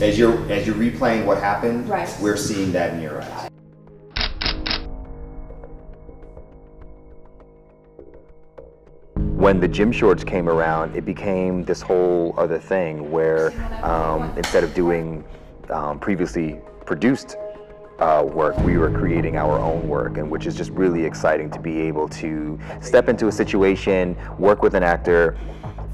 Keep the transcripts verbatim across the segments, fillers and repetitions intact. As you're as you're replaying what happened, right. We're seeing that in your eyes. When the gym shorts came around, it became this whole other thing where um, instead of doing um, previously produced Uh, work, we were creating our own work, and which is just really exciting to be able to step into a situation, work with an actor,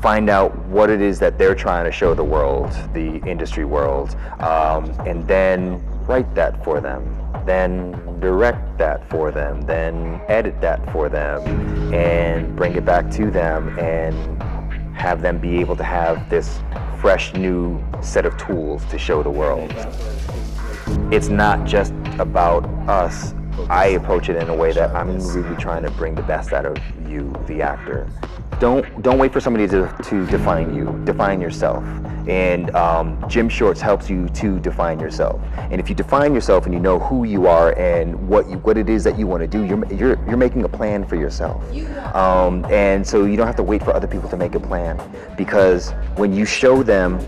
find out what it is that they're trying to show the world, the industry world, um, and then write that for them, then direct that for them, then edit that for them, and bring it back to them, and have them be able to have this fresh new set of tools to show the world. It's not just about us. I approach it in a way that I'm really trying to bring the best out of you, the actor. Don't don't wait for somebody to, to define you. Define yourself. And um, Gym Shorts helps you to define yourself. And if you define yourself and you know who you are and what you, what it is that you want to do, you're, you're, you're making a plan for yourself. Um, and so you don't have to wait for other people to make a plan, because when you show them,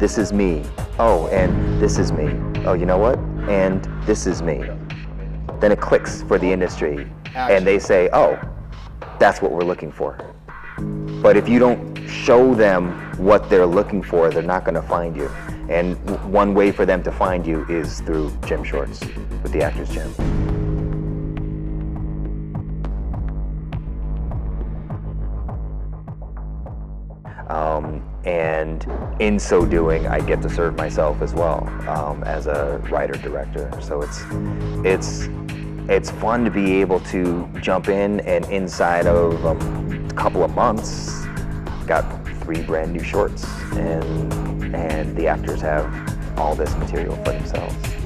this is me, oh, and this is me, oh, you know what, and this is me, then it clicks for the industry, and they say, oh, that's what we're looking for. But if you don't show them what they're looking for, they're not going to find you. And one way for them to find you is through Gym Shorts with the Actors Gym. Um, and in so doing, I get to serve myself as well um, as a writer-director. So it's, it's, it's fun to be able to jump in, and inside of um, a couple of months, got three brand new shorts, and, and the actors have all this material for themselves.